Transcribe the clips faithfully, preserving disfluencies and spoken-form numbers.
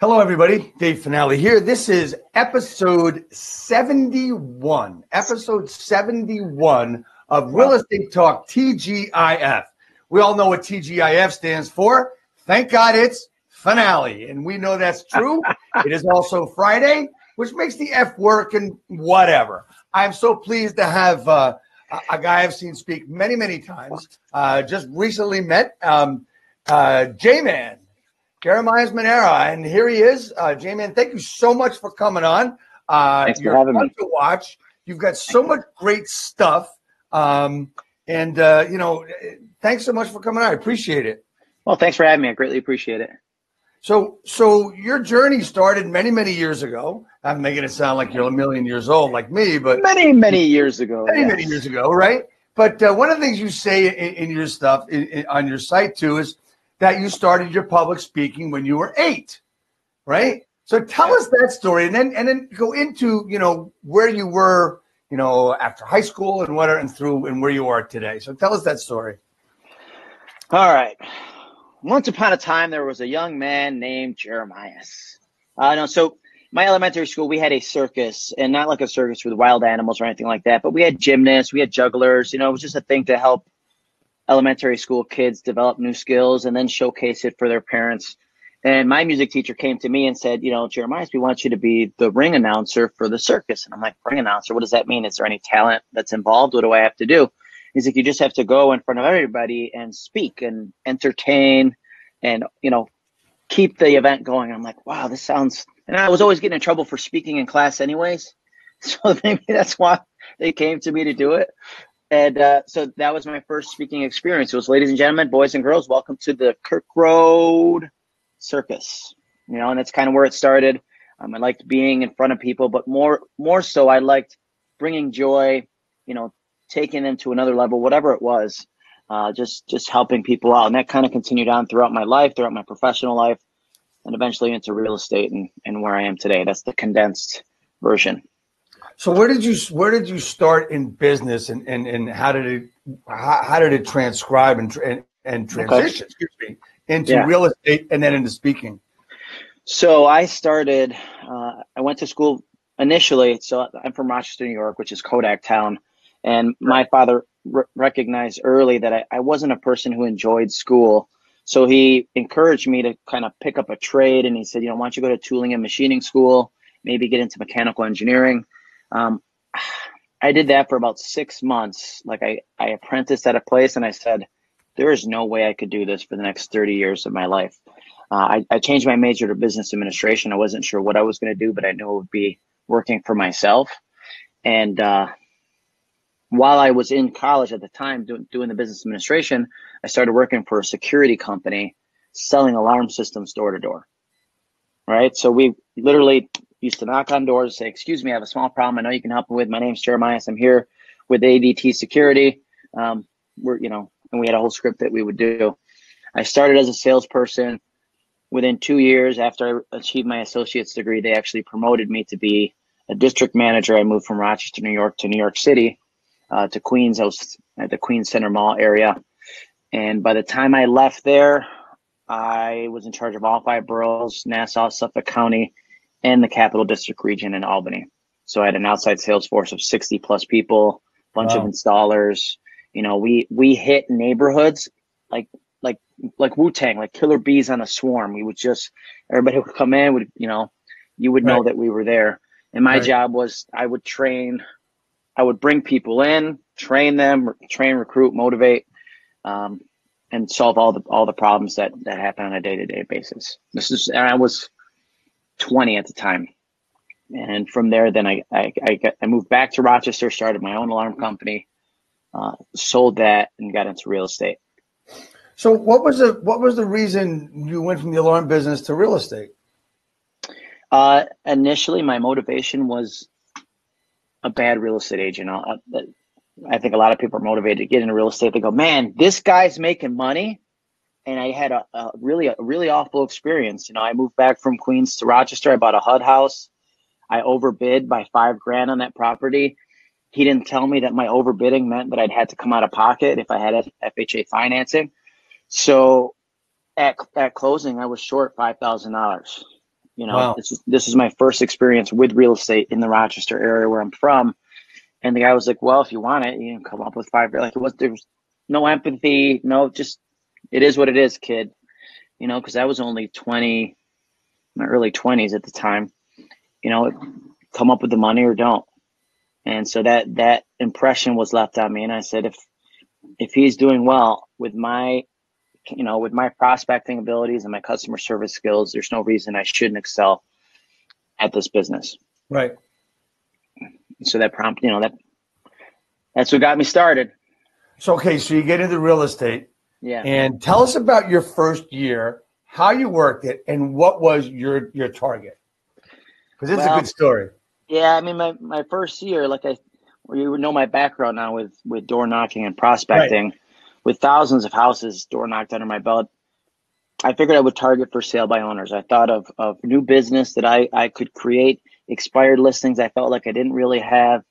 Hello, everybody. Dave Fanale here. This is episode seventy-one, episode seventy-one of Real Estate Talk, T G I F. We all know what T G I F stands for. Thank God it's Finale. And we know that's true. It is also Friday, which makes the F work and whatever. I'm so pleased to have uh, a guy I've seen speak many, many times. Uh, just recently met um, uh, J-Man. Jeremias Maneiro, and here he is. Uh, J-Man, thank you so much for coming on. Uh, Thanks for having me. To watch. You've got so much great stuff. Um, and, uh, you know, thanks so much for coming on. I appreciate it. Well, thanks for having me. I greatly appreciate it. So so your journey started many, many years ago. I'm making it sound like you're a million years old like me, but many, many years ago. Many, yes. many years ago, right? But uh, one of the things you say in, in your stuff, in, in, on your site, too, is that you started your public speaking when you were eight, right? So tell us that story, and then and then go into, you know, where you were, you know, after high school and what and through and where you are today. So tell us that story. All right. Once upon a time, there was a young man named Jeremias. Uh, no, so my elementary school, we had a circus, and not like a circus with wild animals or anything like that, but we had gymnasts, we had jugglers. You know, it was just a thing to help elementary school kids develop new skills and then showcase it for their parents. And my music teacher came to me and said, you know, Jeremias, we want you to be the ring announcer for the circus. And I'm like, ring announcer, what does that mean? Is there any talent that's involved? What do I have to do? He's like, you just have to go in front of everybody and speak and entertain and, you know, keep the event going. I'm like, wow, this sounds, and I was always getting in trouble for speaking in class anyways. So maybe that's why they came to me to do it. And uh, so that was my first speaking experience. It was, ladies and gentlemen, boys and girls, welcome to the Kirk Road Circus. You know, and that's kind of where it started. Um, I liked being in front of people, but more more so I liked bringing joy, you know, taking them to another level, whatever it was, uh, just, just helping people out. And that kind of continued on throughout my life, throughout my professional life, and eventually into real estate and, and where I am today. That's the condensed version. So where did you where did you start in business, and, and, and how did it how, how did it transcribe and and, and transition okay. excuse me, into yeah. real estate and then into speaking? So I started. Uh, I went to school initially. So I'm from Rochester, New York, which is Kodak town, and my father re- recognized early that I, I wasn't a person who enjoyed school. So he encouraged me to kind of pick up a trade, and he said, you know, why don't you go to tooling and machining school, maybe get into mechanical engineering. Um, I did that for about six months. Like I, I apprenticed at a place, and I said, there is no way I could do this for the next thirty years of my life. Uh, I, I changed my major to business administration. I wasn't sure what I was going to do, but I knew it would be working for myself. And, uh, while I was in college at the time do, doing the business administration, I started working for a security company selling alarm systems door to door. Right. So we literally used to knock on doors, say, excuse me, I have a small problem. I know you can help me with. My name's Jeremias. I'm here with A D T Security. Um, we're, you know, and we had a whole script that we would do. I started as a salesperson. Within two years after I achieved my associate's degree, they actually promoted me to be a district manager. I moved from Rochester, New York to New York City, uh, to Queens. I was at the Queens Center Mall area. And by the time I left there, I was in charge of all five boroughs, Nassau, Suffolk County, and the Capital District region in Albany. So I had an outside sales force of sixty plus people, bunch wow. of installers. You know, we we hit neighborhoods like like like Wu-Tang, like Killer Bees on a swarm. We would just, everybody would come in, would, you know, you would right. know that we were there. And my right. job was I would train, I would bring people in, train them, train, recruit, motivate, um, and solve all the all the problems that that happen on a day-to-day basis. This is, and I was twenty at the time. And from there, then I I, I, got, I moved back to Rochester, started my own alarm company, uh, sold that, and got into real estate. So what was the what was the reason you went from the alarm business to real estate? Uh, initially, my motivation was a bad real estate agent. I, I think a lot of people are motivated to get into real estate. They go, man, this guy's making money. And I had a, a really a really awful experience. You know, I moved back from Queens to Rochester. I bought a H U D house. I overbid by five grand on that property. He didn't tell me that my overbidding meant that I'd had to come out of pocket if I had F H A financing. So at, at closing, I was short five thousand dollars. You know, wow. this is, this is my first experience with real estate in the Rochester area where I'm from. And the guy was like, well, if you want it, you can come up with five. Like it was, there was no empathy. No, just, it is what it is, kid. You know, cause I was only twenty, my early twenties at the time, you know, come up with the money or don't. And so that, that impression was left on me. And I said, if, if he's doing well with my, you know, with my prospecting abilities and my customer service skills, there's no reason I shouldn't excel at this business. Right. So that prompt, you know, that that's what got me started. So, okay. So you get into real estate. Yeah. And tell us about your first year, how you worked it, and what was your, your target? Because it's well, a good story. Yeah. I mean, my, my first year, like I, you know, my background now with, with door knocking and prospecting, right. with thousands of houses door knocked under my belt, I figured I would target for sale by owners. I thought of, of new business that I, I could create, expired listings. I felt like I didn't really have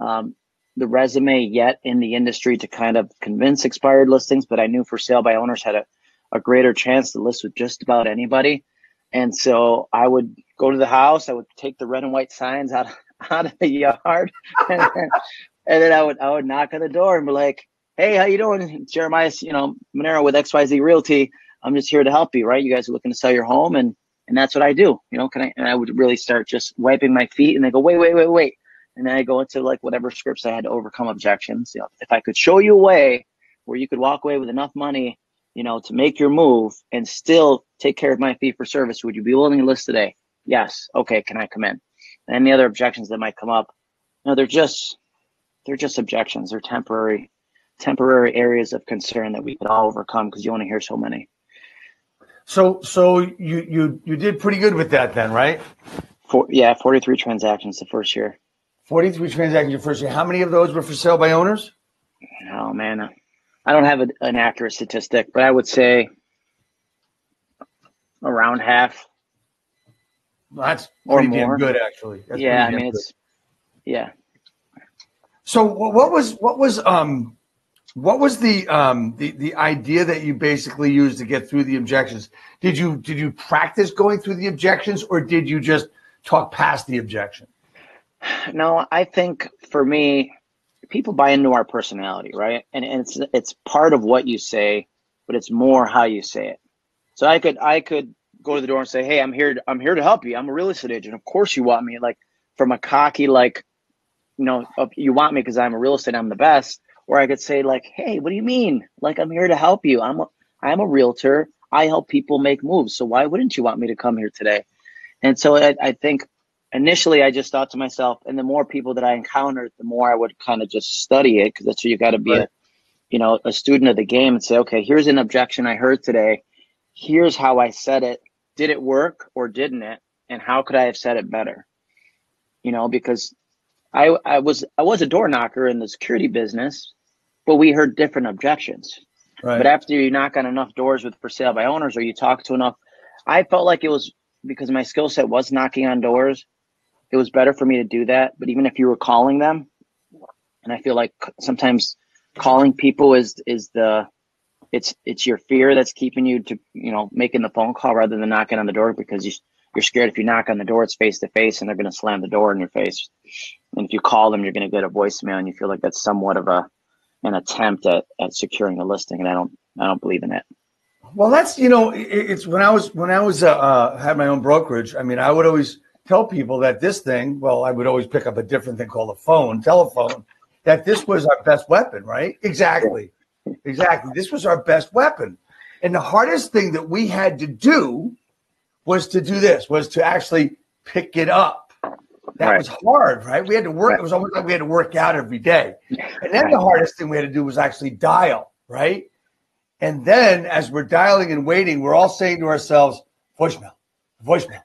um, the resume yet in the industry to kind of convince expired listings, but I knew for sale by owners had a, a greater chance to list with just about anybody. And so I would go to the house, I would take the red and white signs out, out of the yard, and then, and then I would I would knock on the door and be like, hey, how you doing? Jeremias, you know, Maneiro with X Y Z Realty. I'm just here to help you, right? You guys are looking to sell your home, and and that's what I do. You know, can I and I would really start just wiping my feet, and they go, wait, wait, wait, wait. And then I go into like whatever scripts I had to overcome objections. You know, if I could show you a way where you could walk away with enough money, you know, to make your move and still take care of my fee for service, would you be willing to list today? Yes. Okay. Can I come in? And the other objections that might come up, you know, they're just, they're just objections. They're temporary, temporary areas of concern that we could all overcome because you only hear so many. So, so you, you, you did pretty good with that then, right? For, yeah. forty-three transactions the first year. forty-three transactions your first year. How many of those were for sale by owners? Oh man. I don't have a, an accurate statistic, but I would say around half. Well, that's pretty or damn more. Good, actually. That's yeah, I mean, it's good. Yeah. So what was what was um what was the um the the idea that you basically used to get through the objections? Did you did you practice going through the objections, or did you just talk past the objection? No, I think for me, people buy into our personality, right? And, and it's it's part of what you say, but it's more how you say it. So I could I could. go to the door and say, hey, I'm here to, I'm here to help you. I'm a real estate agent. Of course you want me. Like from a cocky, like, you know, you want me because I'm a real estate, I'm the best. Or I could say like, hey, what do you mean? Like, I'm here to help you. I'm a, I'm a realtor. I help people make moves. So why wouldn't you want me to come here today? And so I, I think initially I just thought to myself, and the more people that I encountered, the more I would kind of just study it. Cause that's where you got to be, right. a, you know, a student of the game and say, okay, here's an objection I heard today. Here's how I said it. Did it work or didn't it? And how could I have said it better? You know, because I I was I was a door knocker in the security business, but we heard different objections. Right. But after you knock on enough doors with for sale by owners, or you talk to enough, I felt like it was because my skill set was knocking on doors. It was better for me to do that. But even if you were calling them, and I feel like sometimes calling people is is the It's it's your fear that's keeping you to, you know, making the phone call rather than knocking on the door, because you, you're scared if you knock on the door, it's face to face and they're going to slam the door in your face. And if you call them, you're going to get a voicemail, and you feel like that's somewhat of a an attempt at, at securing a listing. And I don't I don't believe in it. Well, that's, you know, it, it's when I was when I was uh, had my own brokerage. I mean, I would always tell people that this thing. Well, I would always pick up a different thing called a phone, telephone, that this was our best weapon. Right. Exactly. Yeah. Exactly. This was our best weapon. And the hardest thing that we had to do was to do this, was to actually pick it up. That right. was hard, right? We had to work. Right. It was almost like we had to work out every day. And then right. the hardest thing we had to do was actually dial, right? And then as we're dialing and waiting, we're all saying to ourselves, voicemail, voicemail,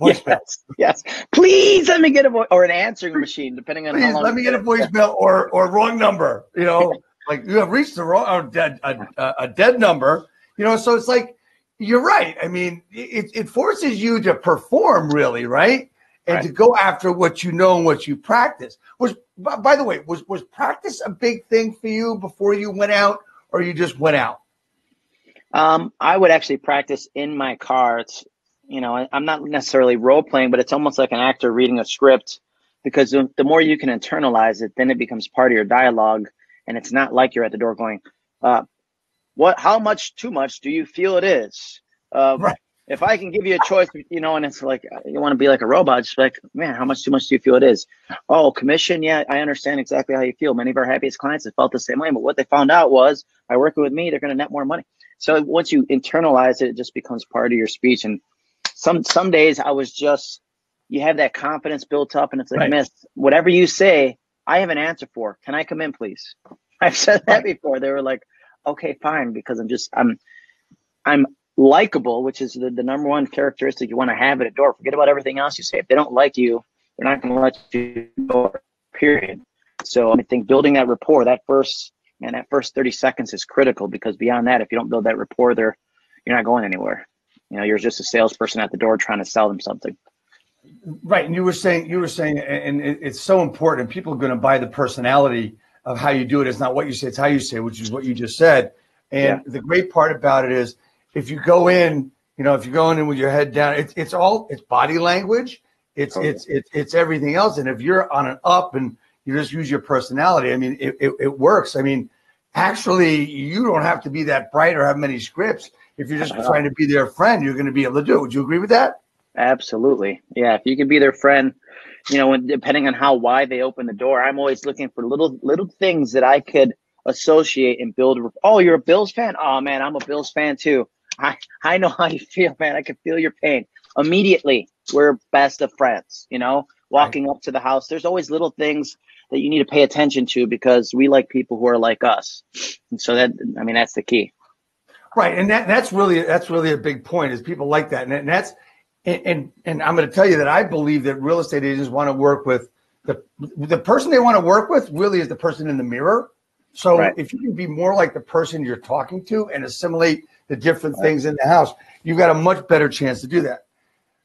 voicemail. Yes, yes. Please let me get a voice, or an answering machine, depending on Please, how long. Let me get a voicemail or, or wrong number, you know. Like, you have reached the wrong, a dead, a, a dead number, you know. So it's like, you're right. I mean, it, it forces you to perform, really, right? And right. to go after what you know and what you practice. Was, by the way, was was practice a big thing for you before you went out, or you just went out? Um, I would actually practice in my car. It's you know, I, I'm not necessarily role playing, but it's almost like an actor reading a script, because the, the more you can internalize it, then it becomes part of your dialogue. And it's not like you're at the door going, uh, what, how much, too much do you feel it is? Uh, right. If I can give you a choice, you know, and it's like, you want to be like a robot, just like, man, how much, too much do you feel it is? Oh, commission. Yeah, I understand exactly how you feel. Many of our happiest clients have felt the same way, but what they found out was by working with me, they're going to net more money. So once you internalize it, it just becomes part of your speech. And some, some days I was just, you have that confidence built up, and it's like, right. miss, whatever you say, I have an answer for, can I come in, please? I've said that before. They were like, okay, fine. Because I'm just, I'm, I'm, likable, which is the, the number one characteristic you want to have at a door. Forget about everything else you say. If they don't like you, they're not going to let you go, period. So I think building that rapport, that first, man, that first thirty seconds is critical, because beyond that, if you don't build that rapport there, you're not going anywhere. You know, you're just a salesperson at the door trying to sell them something. Right. And you were saying, you were saying, and it's so important, people are going to buy the personality of how you do it. It's not what you say, it's how you say it, which is what you just said. And yeah. the great part about it is, if you go in, you know, if you're going in with your head down, it's it's all it's body language, it's okay. it's it's it's everything else. And if you're on an up and you just use your personality, I mean, it, it it works. I mean, actually, you don't have to be that bright or have many scripts. If you're just uh-huh. trying to be their friend, you're going to be able to do it. Would you agree with that? Absolutely, yeah. If you can be their friend, you know, and depending on how wide they open the door, I'm always looking for little little things that I could associate and build. Oh, you're a Bills fan? Oh man, I'm a Bills fan too. I, I know how you feel, man. I can feel your pain. Immediately, we're best of friends, you know, walking right. up to the house. There's always little things that you need to pay attention to, because we like people who are like us. And so that, I mean, that's the key. Right. And that, that's really, that's really a big point, is people like that. And, and that's, and, and, and I'm going to tell you that I believe that real estate agents want to work with the, the person they want to work with really is the person in the mirror. So right. if you can be more like the person you're talking to and assimilate the different things in the house, you've got a much better chance to do that.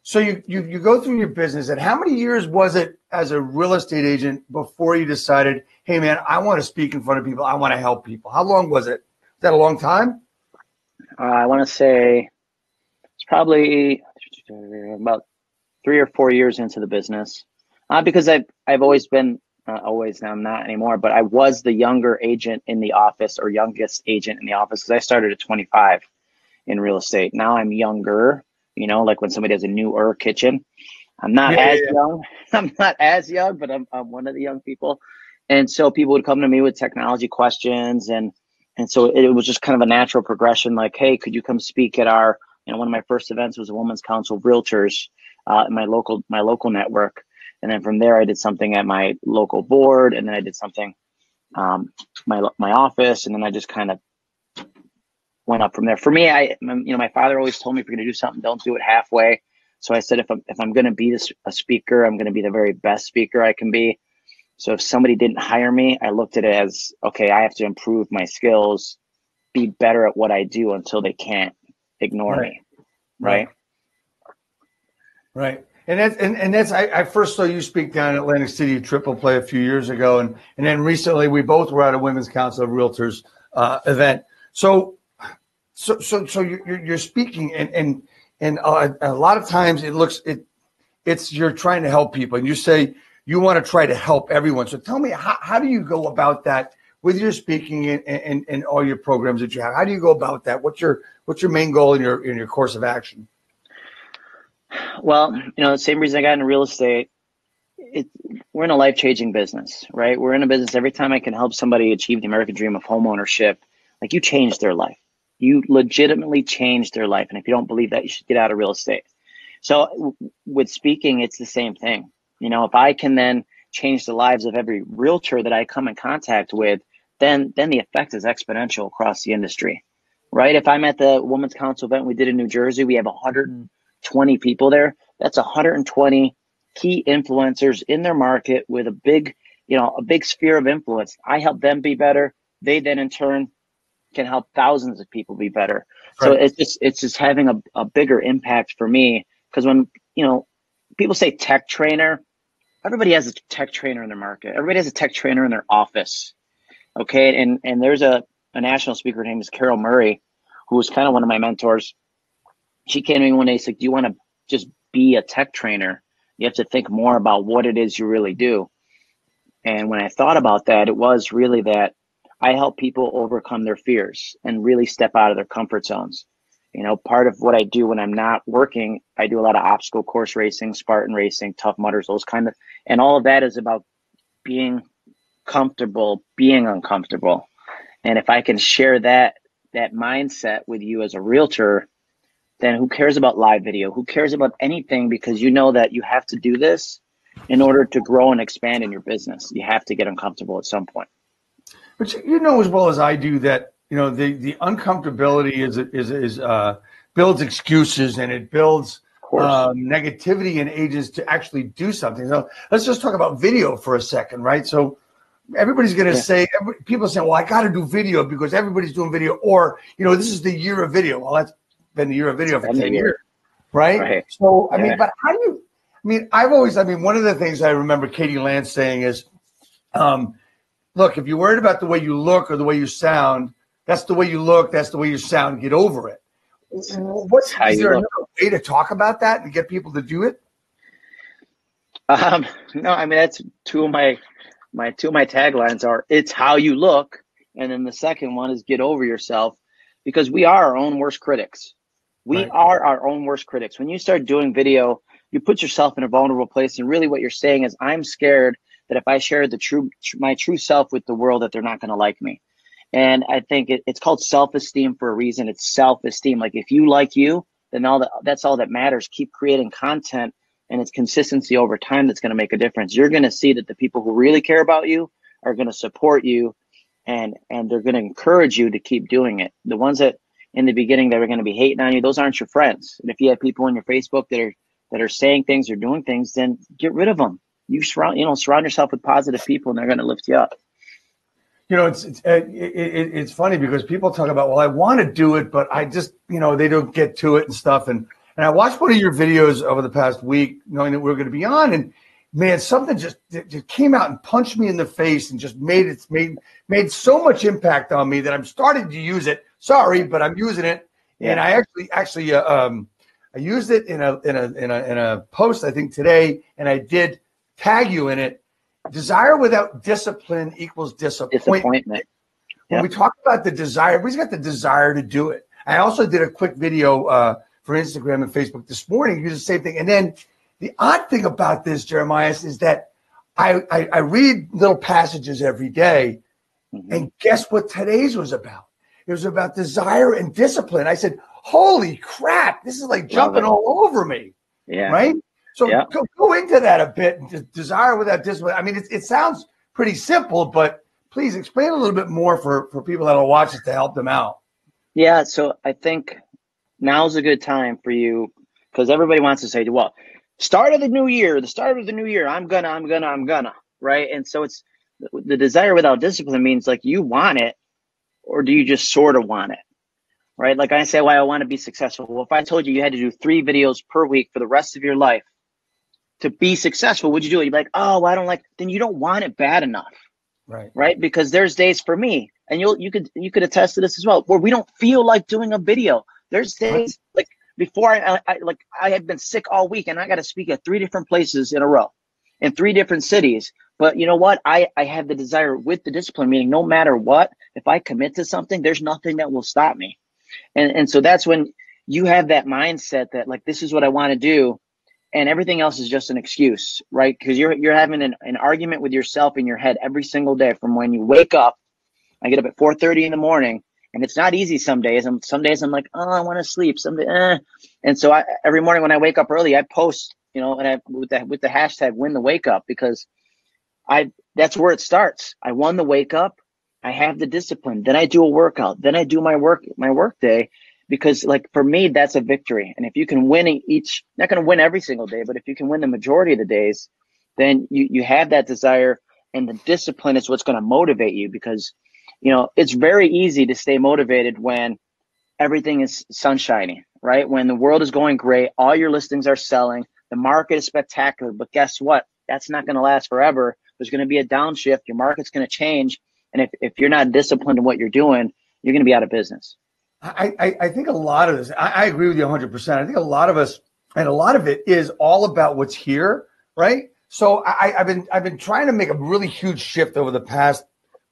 So you, you you go through your business, and how many years was it as a real estate agent before you decided, hey man, I want to speak in front of people, I want to help people? How long was it? Was that a long time? Uh, I want to say it's probably about three or four years into the business, uh, because I've, I've always been, uh, always, now I'm not anymore, but I was the younger agent in the office, or youngest agent in the office, because I started at twenty-five. In real estate. Now I'm younger, you know, like when somebody has a newer kitchen, I'm not yeah, as yeah. young, I'm not as young, but I'm, I'm one of the young people. And so people would come to me with technology questions. And, and so it, it was just kind of a natural progression. Like, hey, could you come speak at our, you know, one of my first events was a Women's Council of Realtors, uh, in my local, my local network. And then from there, I did something at my local board, and then I did something, um, my, my office. And then I just kind of went up from there. For me, I, you know, my father always told me, if you're going to do something, don't do it halfway. So I said, if I'm, if I'm going to be this, a speaker, I'm going to be the very best speaker I can be. So if somebody didn't hire me, I looked at it as, okay, I have to improve my skills, be better at what I do until they can't ignore right. me. Right. Right. And that's, and, and that's, I, I first saw you speak down at Atlantic City Triple Play a few years ago. And, and then recently we both were at a Women's Council of Realtors uh, event. So, So, so, so you're, you're speaking, and and and a, a lot of times it looks it, it's you're trying to help people, and you say you want to try to help everyone. So, tell me, how, how do you go about that with your speaking and, and and all your programs that you have? How do you go about that? What's your what's your main goal in your in your course of action? Well, you know, the same reason I got into real estate. It, we're in a life-changing business, right? We're in a business. Every time I can help somebody achieve the American dream of homeownership, like, you change their life. You legitimately changed their life. And if you don't believe that, you should get out of real estate. So w with speaking, it's the same thing. You know, if I can then change the lives of every realtor that I come in contact with, then then the effect is exponential across the industry, right? If I'm at the Women's Council event we did in New Jersey, we have one hundred twenty people there. That's one hundred twenty key influencers in their market with a big, you know, a big sphere of influence. I help them be better. They then in turn can help thousands of people be better. Right. So it's just, it's just having a, a bigger impact for me. Cause when, you know, people say tech trainer, everybody has a tech trainer in their market. Everybody has a tech trainer in their office. Okay. And, and there's a, a national speaker, her name is Carol Murray, who was kind of one of my mentors. She came to me one day and said, do you want to just be a tech trainer. You have to think more about what it is you really do. And when I thought about that, it was really that I help people overcome their fears and really step out of their comfort zones. You know, part of what I do when I'm not working, I do a lot of obstacle course racing, Spartan racing, Tough Mudders, those kind of, and all of that is about being comfortable, being uncomfortable. And if I can share that, that mindset with you as a realtor, then who cares about live video? Who cares about anything? Because you know that you have to do this in order to grow and expand in your business. You have to get uncomfortable at some point. But you know as well as I do that, you know, the, the uncomfortability is is is uh, builds excuses, and it builds um, negativity in agents to actually do something. So let's just talk about video for a second, right? So everybody's going to yeah. say, every, people say, well, I got to do video because everybody's doing video, or, you know, this is the year of video. Well, that's been the year of video for ten years, right? right? So, I yeah. mean, but how do you, I mean, I've always, I mean, one of the things I remember Katie Lance saying is, um, look, if you're worried about the way you look or the way you sound, that's the way you look, that's the way you sound, get over it. What's, is there another way to talk about that and get people to do it? Um, no, I mean, that's two of my, my, two of my taglines are, it's how you look. And then the second one is get over yourself, because we are our own worst critics. We right. are our own worst critics. When you start doing video, you put yourself in a vulnerable place. And really what you're saying is, I'm scared that if I share the true, my true self with the world, that they're not going to like me. And I think it, it's called self-esteem for a reason. It's self-esteem. Like if you like you, then all the, that's all that matters. Keep creating content, and it's consistency over time that's going to make a difference. You're going to see that the people who really care about you are going to support you, and and they're going to encourage you to keep doing it. The ones that in the beginning that are going to be hating on you, those aren't your friends. And if you have people on your Facebook that are that are saying things or doing things, then get rid of them. You surround, you know, surround yourself with positive people, and they're going to lift you up. You know, it's it's, it, it, it's funny because people talk about, well, I want to do it, but I just, you know, they don't get to it and stuff. And and I watched one of your videos over the past week, knowing that we were going to be on, and man, something just it came out and punched me in the face, and just made it made made so much impact on me that I'm starting to use it. Sorry, but I'm using it, and I actually actually uh, um I used it in a in a in a in a post I think today, and I did tag you in it. Desire without discipline equals disappointment. disappointment. When yep. we talk about the desire, everybody's got the desire to do it. I also did a quick video uh, for Instagram and Facebook this morning. Use the same thing. And then the odd thing about this, Jeremias, is that I, I, I read little passages every day. Mm-hmm. And guess what today's was about? It was about desire and discipline. I said, holy crap, this is like jumping all over me. Yeah. Right? So yeah. go, go into that a bit. Desire without discipline. I mean, it, it sounds pretty simple, but please explain a little bit more for, for people that will watch it to help them out. Yeah, so I think now's a good time for you, because everybody wants to say, well, start of the new year, the start of the new year, I'm gonna, I'm gonna, I'm gonna, right? And so it's the desire without discipline means like you want it, or do you just sort of want it? Right? Like I say, well, I want to be successful. Well, if I told you you had to do three videos per week for the rest of your life, to be successful, would you do it? You'd be like, oh, well, I don't like, then you don't want it bad enough. Right. Right. Because there's days for me, and you'll, you could, you could attest to this as well, where we don't feel like doing a video. There's days like before I, I like, I had been sick all week, and I got to speak at three different places in a row in three different cities. But you know what? I, I have the desire with the discipline, meaning no matter what, if I commit to something, there's nothing that will stop me. And, and so that's when you have that mindset that like, this is what I want to do. And everything else is just an excuse, right? Because you're you're having an, an argument with yourself in your head every single day from when you wake up. I get up at four thirty in the morning, and it's not easy some days. I'm, some days I'm like, oh, I want to sleep. Some day, eh. And so I, every morning when I wake up early, I post, you know, and I with the, with the hashtag win the wake up, because I that's where it starts. I won the wake up. I have the discipline. Then I do a workout. Then I do my work my work day. Because like for me, that's a victory. And if you can win each, not going to win every single day, but if you can win the majority of the days, then you, you have that desire, and the discipline is what's going to motivate you, because, you know, it's very easy to stay motivated when everything is sunshiny, right? When the world is going great, all your listings are selling, the market is spectacular, but guess what? That's not going to last forever. There's going to be a downshift. Your market's going to change. And if, if you're not disciplined in what you're doing, you're going to be out of business. I, I think a lot of this, I, I agree with you one hundred percent. I think a lot of us And a lot of it is all about what's here, right? So I, I've been I've been trying to make a really huge shift over the past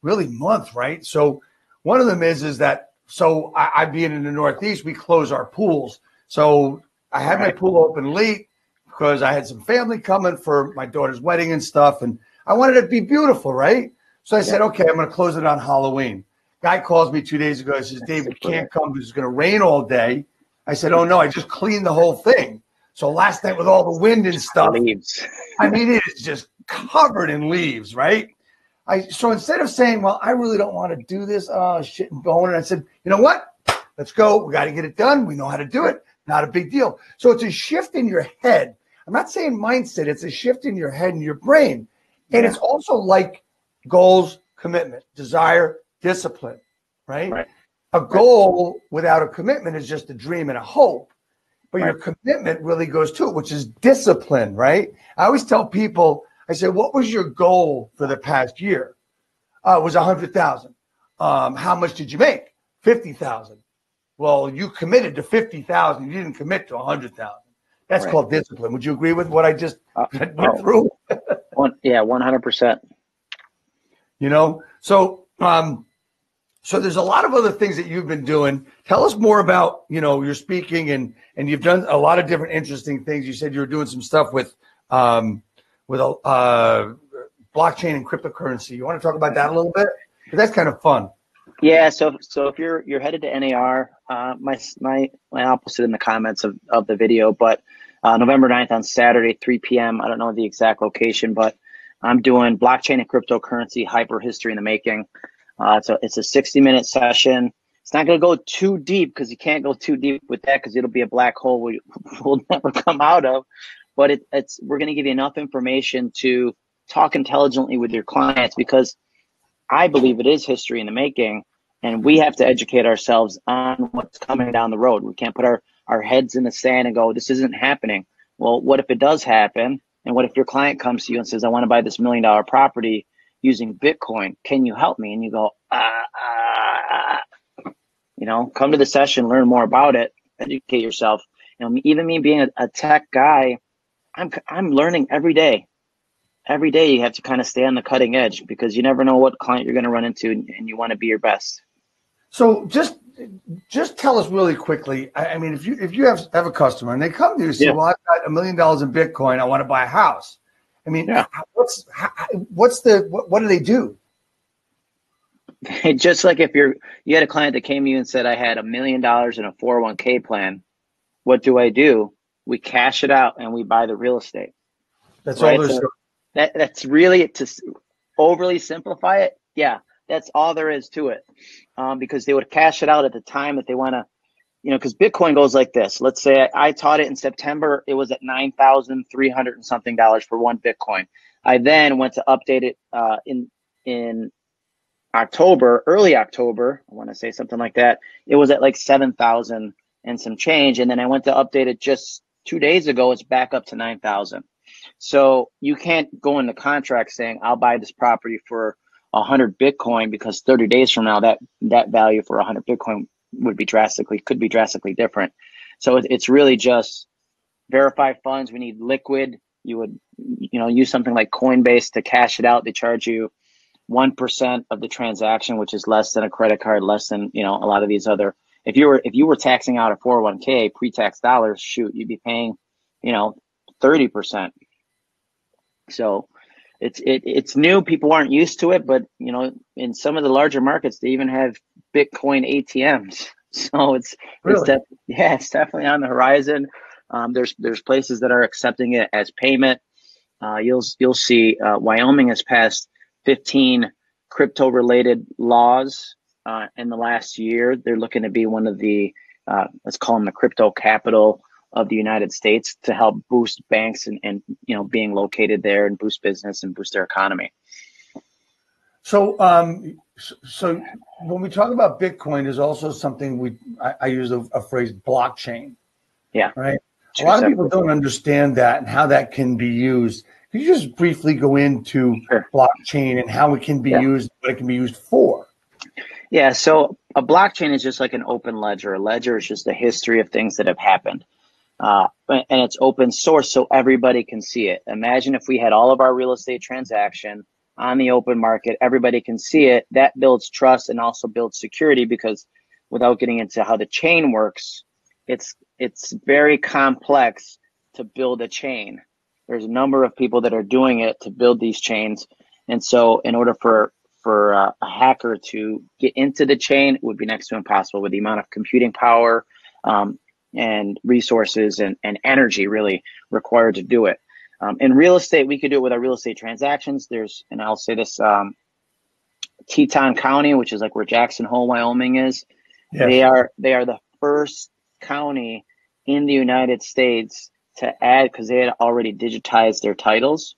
really month, right? So one of them is is that so I, I being in the Northeast, we close our pools. So I had my pool open late because I had some family coming for my daughter's wedding and stuff, and I wanted it to be beautiful, right? So I said, okay, I'm going to close it on Halloween. Guy calls me two days ago. He says, Dave, we can't come because it's going to rain all day. I said, oh no, I just cleaned the whole thing. So last night with all the wind and stuff, leaves. I mean, it is just covered in leaves, right? I so instead of saying, well, I really don't want to do this, oh shit and bone, and I said, you know what? Let's go. We got to get it done. We know how to do it. Not a big deal. So it's a shift in your head. I'm not saying mindset. It's a shift in your head and your brain. And it's also like goals, commitment, desire, discipline, right? Right. A goal right. without a commitment is just a dream and a hope. But right. your commitment really goes to it, which is discipline, right? I always tell people, I say, what was your goal for the past year? Uh, it was one hundred thousand dollars. Um, how much did you make? fifty thousand dollars. Well, you committed to fifty thousand dollars. You didn't commit to one hundred thousand dollars. That's right. called discipline. Would you agree with what I just uh, went oh. through? One, yeah, one hundred percent. You know, so um, so there's a lot of other things that you've been doing. Tell us more about, you know, you're speaking and and you've done a lot of different interesting things. You said you were doing some stuff with um, with uh, blockchain and cryptocurrency. You want to talk about that a little bit? Because that's kind of fun. Yeah. So so if you're you're headed to N A R, uh, my my my I'll post it in the comments of of the video, but. Uh, November ninth on Saturday, three p m I don't know the exact location, but I'm doing blockchain and cryptocurrency hyper history in the making. Uh, so it's a sixty minute session. It's not going to go too deep because you can't go too deep with that because it'll be a black hole we will never come out of. But it, it's we're going to give you enough information to talk intelligently with your clients because I believe it is history in the making, and we have to educate ourselves on what's coming down the road. We can't put our our heads in the sand and go, this isn't happening. Well, what if it does happen? And what if your client comes to you and says, I want to buy this million dollar property using Bitcoin. Can you help me? And you go, ah, ah, ah. You know, come to the session, learn more about it, educate yourself. You know, even me being a, a tech guy, I'm, I'm learning every day. Every day you have to kind of stay on the cutting edge because you never know what client you're going to run into, and, and you want to be your best. So just just tell us really quickly. I, I mean, if you if you have have a customer and they come to you and say, yeah. "Well, I've got a million dollars in Bitcoin. I want to buy a house." I mean, yeah. what's how, what's the what, what do they do? Just like if you're you had a client that came to you and said, "I had a million dollars in a four oh one K plan. What do I do? We cash it out and we buy the real estate." That's right? all there's. So that that's really to overly simplify it. Yeah. That's all there is to it, um, because they would cash it out at the time that they want to, you know, because Bitcoin goes like this. Let's say I, I taught it in September. It was at nine thousand three hundred and something dollars for one Bitcoin. I then went to update it uh, in in October, early October. I want to say something like that. It was at like seven thousand and some change. And then I went to update it just two days ago. It's back up to nine thousand. So you can't go into contract saying I'll buy this property for one hundred Bitcoin because thirty days from now that that value for one hundred Bitcoin would be drastically could be drastically different. So it, it's really just verify funds. We need liquid. You would you know use something like Coinbase to cash it out. They charge you one percent of the transaction, which is less than a credit card, less than you know a lot of these other. If you were if you were taxing out a four oh one K pre-tax dollars, shoot, you'd be paying you know thirty percent. So. It's it it's new. People aren't used to it, but you know, in some of the larger markets, they even have Bitcoin A T Ms. So it's, really? it's yeah, it's definitely on the horizon. Um, there's there's places that are accepting it as payment. Uh, you'll you'll see uh, Wyoming has passed fifteen crypto related laws uh, in the last year. They're looking to be one of the uh, let's call them the crypto capital of the United States to help boost banks and, and you know being located there and boost business and boost their economy. So, um, so when we talk about Bitcoin, there's also something we I, I use a, a phrase blockchain. Yeah, right. Sure, a lot of people don't understand that and how that can be used. Could you just briefly go into sure. blockchain and how it can be yeah. used, what it can be used for? Yeah. So a blockchain is just like an open ledger. A ledger is just the history of things that have happened. uh, and it's open source so everybody can see it. Imagine if we had all of our real estate transaction on the open market, everybody can see it. That builds trust and also builds security, because without getting into how the chain works, it's it's very complex to build a chain. There's a number of people that are doing it to build these chains. And so in order for, for uh, a hacker to get into the chain, it would be next to impossible with the amount of computing power um, and resources and, and energy really required to do it. Um, in real estate, we could do it with our real estate transactions. There's, and I'll say this, um, Teton County, which is like where Jackson Hole, Wyoming is. Yes. They are they are the first county in the United States to add, because they had already digitized their titles.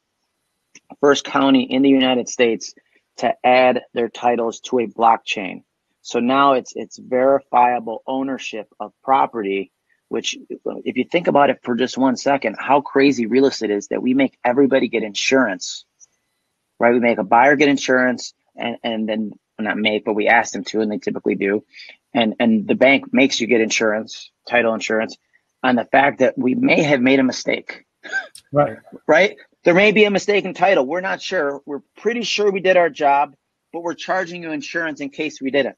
First county in the United States to add their titles to a blockchain. So now it's it's verifiable ownership of property, which if you think about it for just one second, how crazy real estate is that we make everybody get insurance, right? We make a buyer get insurance and, and then not make, but we ask them to, and they typically do. And, and the bank makes you get insurance, title insurance, on the fact that we may have made a mistake, right? Right? There may be a mistake in title. We're not sure. We're pretty sure we did our job, but we're charging you insurance in case we didn't.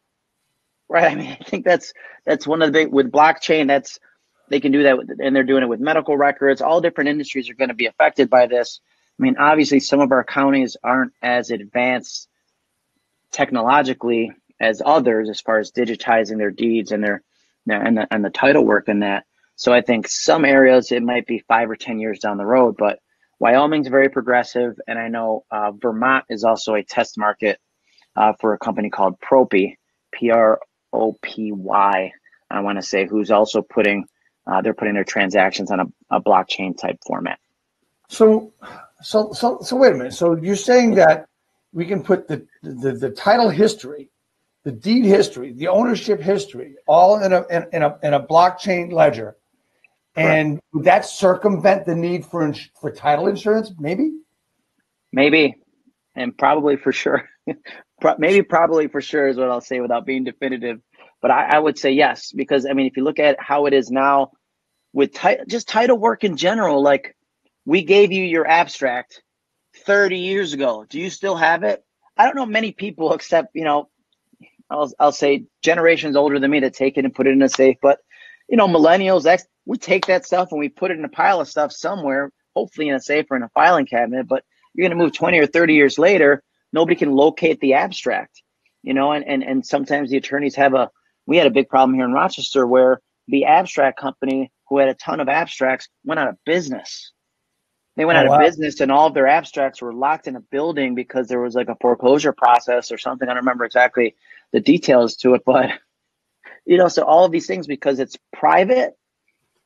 Right? I mean, I think that's, that's one of the big, with blockchain, that's, they can do that with, and they're doing it with medical records. All different industries are going to be affected by this. I mean, obviously some of our counties aren't as advanced technologically as others as far as digitizing their deeds and their, and the, and the title work in that. So I think some areas it might be five or ten years down the road, but Wyoming's very progressive. And I know uh, Vermont is also a test market uh, for a company called Propy, P R O P Y, I want to say, who's also putting, uh, they're putting their transactions on a, a blockchain type format. So, so, so, so wait a minute. So you're saying that we can put the, the, the title history, the deed history, the ownership history, all in a, in, in a, in a blockchain ledger. And would that circumvent the need for, ins for title insurance? Maybe, maybe, and probably for sure. Pro maybe, probably for sure is what I'll say without being definitive, but I, I would say yes, because I mean, if you look at how it is now with title, just title work in general, like we gave you your abstract thirty years ago. Do you still have it? I don't know many people except, you know, I'll, I'll say generations older than me that take it and put it in a safe, but you know, millennials, that's, we take that stuff and we put it in a pile of stuff somewhere, hopefully in a safe or in a filing cabinet, but you're going to move twenty or thirty years later, nobody can locate the abstract, you know, and, and, and sometimes the attorneys have a, we had a big problem here in Rochester where the abstract company who had a ton of abstracts went out of business. They went oh, out of wow. business, and all of their abstracts were locked in a building because there was like a foreclosure process or something. I don't remember exactly the details to it, but you know, so all of these things, because it's private,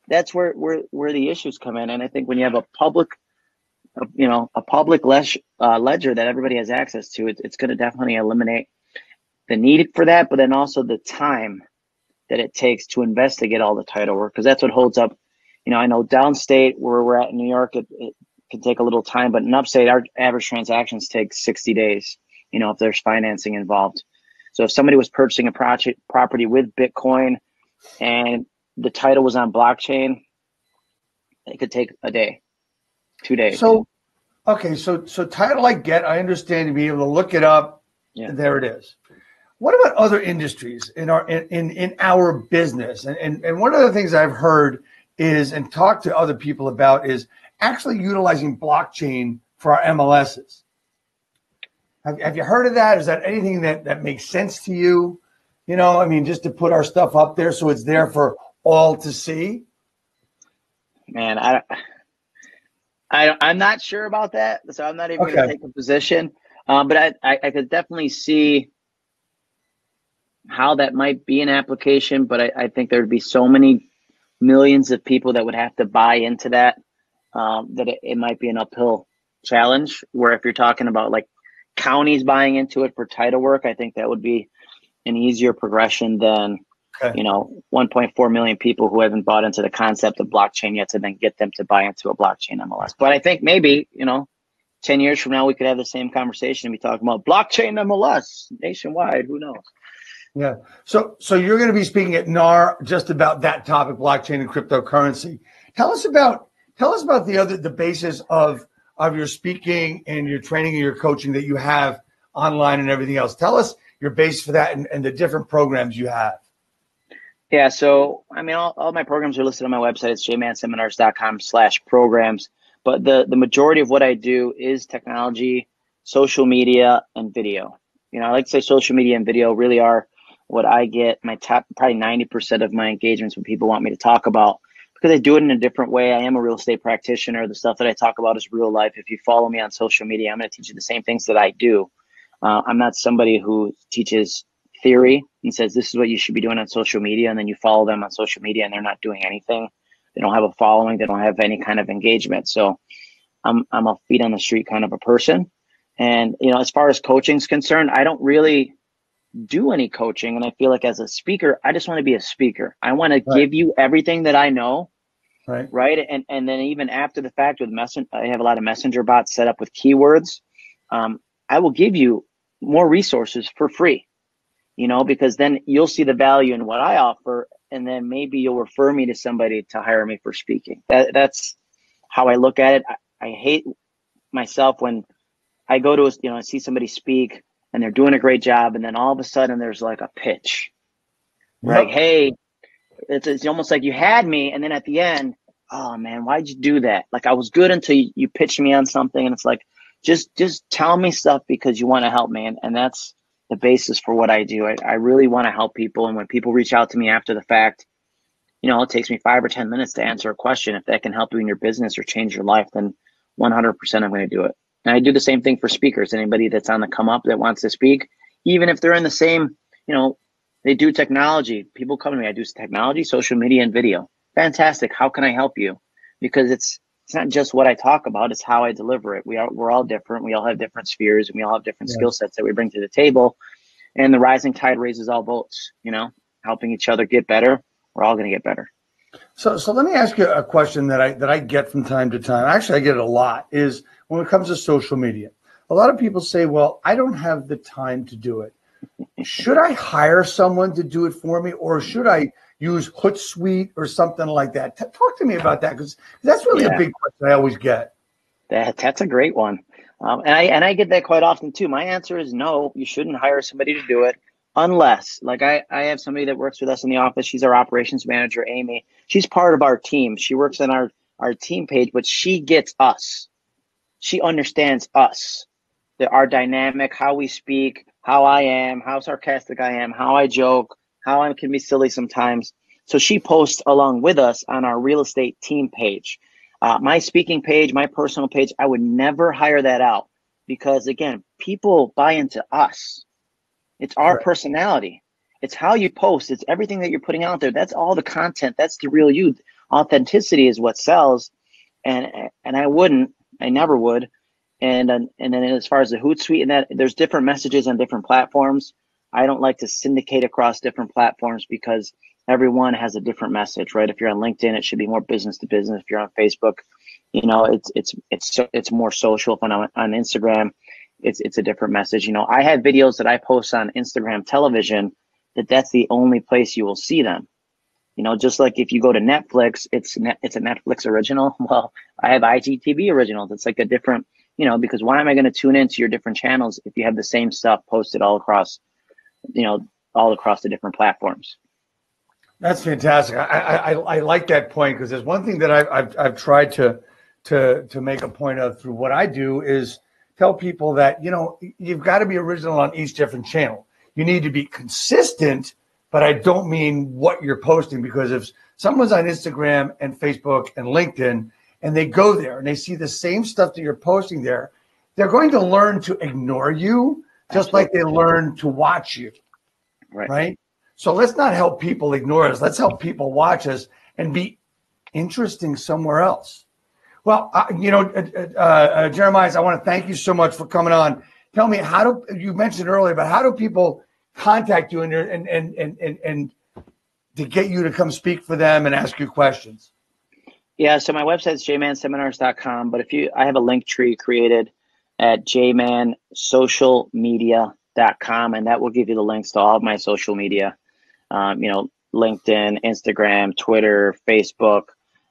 that's where, where, where the issues come in. And I think when you have a public, you know, a public ledger, uh, ledger that everybody has access to, it, it's going to definitely eliminate the need for that, but then also the time that it takes to investigate all the title work, because that's what holds up. You know, I know downstate where we're at in New York, it, it can take a little time, but in upstate, our average transactions take sixty days, you know, if there's financing involved. So if somebody was purchasing a project property with Bitcoin and the title was on blockchain, it could take a day, two days. So, okay. So, so title I get, I understand, to be able to look it up. Yeah. And there it is. What about other industries in our, in, in, in our business? And, and, and one of the things I've heard is, and talked to other people about, is actually utilizing blockchain for our M L Ss. Have, have you heard of that? Is that anything that, that makes sense to you? You know, I mean, just to put our stuff up there so it's there for all to see? Man, I, I, I'm not sure about that. So I'm not even okay. going to take a position. Um, but I, I, I could definitely see how that might be an application. But I, I think there'd be so many millions of people that would have to buy into that, um, that it, it might be an uphill challenge, where if you're talking about like counties buying into it for title work, I think that would be an easier progression than, okay. you know, one point four million people who haven't bought into the concept of blockchain yet to then get them to buy into a blockchain M L S. But I think maybe, you know, ten years from now, we could have the same conversation and be talking about blockchain M L S nationwide. Who knows? Yeah. So, so you're going to be speaking at N A R just about that topic, blockchain and cryptocurrency. Tell us about tell us about the other the basis of of your speaking and your training and your coaching that you have online and everything else. Tell us your base for that and, and the different programs you have. Yeah, so I mean, all, all my programs are listed on my website. It's j man seminars dot com slash programs. But the the majority of what I do is technology, social media, and video. You know, I like to say social media and video really are what I get my top, probably ninety percent of my engagements when people want me to talk about, because I do it in a different way. I am a real estate practitioner. The stuff that I talk about is real life. If you follow me on social media, I'm going to teach you the same things that I do. Uh, I'm not somebody who teaches theory and says, this is what you should be doing on social media. And then you follow them on social media and they're not doing anything. They don't have a following. They don't have any kind of engagement. So I'm, I'm a feet on the street kind of a person. And, you know, as far as coaching is concerned, I don't really do any coaching. And I feel like as a speaker, I just want to be a speaker. I want to give you everything that I know. Right. Right. And, and then even after the fact with messenger, I have a lot of messenger bots set up with keywords. Um, I will give you more resources for free, you know, because then you'll see the value in what I offer. And then maybe you'll refer me to somebody to hire me for speaking. That, that's how I look at it. I, I hate myself when I go to, a, you know, I see somebody speak and they're doing a great job. And then all of a sudden there's like a pitch, right? Like, hey, it's, it's almost like you had me. And then at the end, oh man, why'd you do that? Like I was good until you, you pitched me on something. And it's like, just, just tell me stuff because you want to help me. And, and that's the basis for what I do. I, I really want to help people. And when people reach out to me after the fact, you know, it takes me five or ten minutes to answer a question. If that can help you in your business or change your life, then one hundred percent I'm going to do it. And I do the same thing for speakers. Anybody that's on the come up that wants to speak, even if they're in the same, you know, they do technology. People come to me, I do technology, social media, and video. Fantastic. How can I help you? Because it's, it's not just what I talk about, it's how I deliver it. We are, we're all different. We all have different spheres and we all have different yeah. skill sets that we bring to the table, and the rising tide raises all boats, you know, helping each other get better. We're all going to get better. So, so let me ask you a question that I, that I get from time to time. Actually, I get it a lot, is when it comes to social media, a lot of people say, well, I don't have the time to do it. Should I hire someone to do it for me, or should I use Hootsuite or something like that? T talk to me about that, because that's really yeah. a big question I always get. That, that's a great one. Um, and, I, and I get that quite often too. My answer is no, you shouldn't hire somebody to do it unless, like I, I have somebody that works with us in the office. She's our operations manager, Amy. She's part of our team. She works on our, our team page, but she gets us. She understands us, the, our dynamic, how we speak, how I am, how sarcastic I am, how I joke, how I can be silly sometimes. So she posts along with us on our real estate team page. Uh, my speaking page, my personal page, I would never hire that out because, again, people buy into us. It's our right. personality. It's how you post. It's everything that you're putting out there. That's all the content. That's the real you. Authenticity is what sells. And, and I wouldn't, I never would. And, and then as far as the Hootsuite and that, there's different messages on different platforms. I don't like to syndicate across different platforms because everyone has a different message, right? If you're on LinkedIn, it should be more business to business. If you're on Facebook, you know, it's, it's, it's, it's more social. If I'm on, on Instagram, it's, it's a different message. You know, I have videos that I post on Instagram television that that's the only place you will see them. You know, just like if you go to Netflix, it's, it's a Netflix original. Well, I have I G T V originals. It's like a different, you know, because why am I going to tune into your different channels if you have the same stuff posted all across, you know, all across the different platforms? That's fantastic. I I, I like that point, because there's one thing that I've, I've I've tried to to to make a point of through what I do is tell people that, you know, you've got to be original on each different channel. You need to be consistent, but I don't mean what you're posting, because if someone's on Instagram and Facebook and LinkedIn and they go there and they see the same stuff that you're posting there, they're going to learn to ignore you. Just like they learn to watch you, right. right? So let's not help people ignore us. Let's help people watch us and be interesting somewhere else. Well, uh, you know, uh, uh, uh, Jeremias, I want to thank you so much for coming on. Tell me, how do you mentioned earlier, but how do people contact you and and and and and to get you to come speak for them and ask you questions? Yeah, so my website is j man seminars dot com, but if you, I have a link tree created at j man social media dot com, and that will give you the links to all of my social media, um, you know, LinkedIn, Instagram, Twitter, Facebook.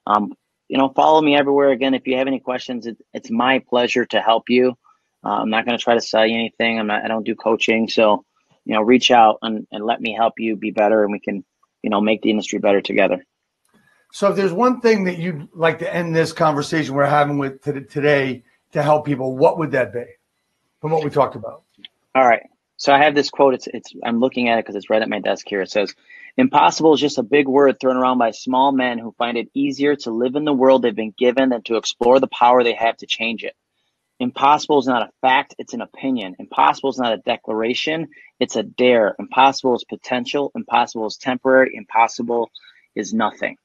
Um, you know, follow me everywhere. Again, if you have any questions, it, it's my pleasure to help you. Uh, I'm not going to try to sell you anything. I'm not, I don't do coaching. So, you know, reach out and, and let me help you be better, and we can, you know, make the industry better together. So if there's one thing that you'd like to end this conversation we're having with today to help people, what would that be from what we talked about? All right. So I have this quote. It's, it's, I'm looking at it because it's right at my desk here. It says, "Impossible is just a big word thrown around by small men who find it easier to live in the world they've been given than to explore the power they have to change it. Impossible is not a fact, it's an opinion. Impossible is not a declaration, it's a dare. Impossible is potential. Impossible is temporary. Impossible is nothing."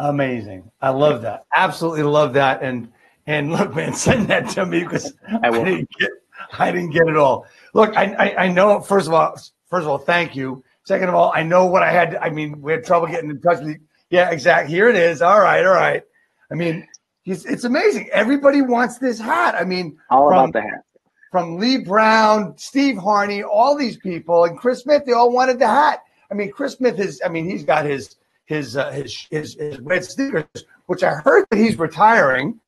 Amazing. I love that. Absolutely love that. And and look, man, send that to me because I, I didn't get I didn't get it all. Look, I, I I know first of all first of all, thank you. Second of all, I know what I had. I mean, we had trouble getting in touch with you. Yeah, exactly. Here it is. All right, all right. I mean, it's, it's amazing. Everybody wants this hat. I mean, all from, about the hat. From Lee Brown, Steve Harney, all these people, and Chris Smith, they all wanted the hat. I mean, Chris Smith is, I mean, he's got his his uh, his his his red sneakers, which I heard that he's retiring.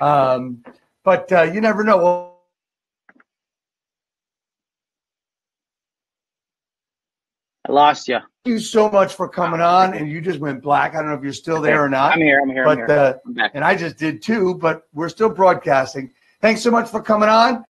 Um, but uh, you never know. Well, I lost you. Thank you so much for coming on, and you just went black. I don't know if you're still there or not. I'm here. I'm here. But, I'm here. Uh, I'm back. And I just did too, but we're still broadcasting. Thanks so much for coming on.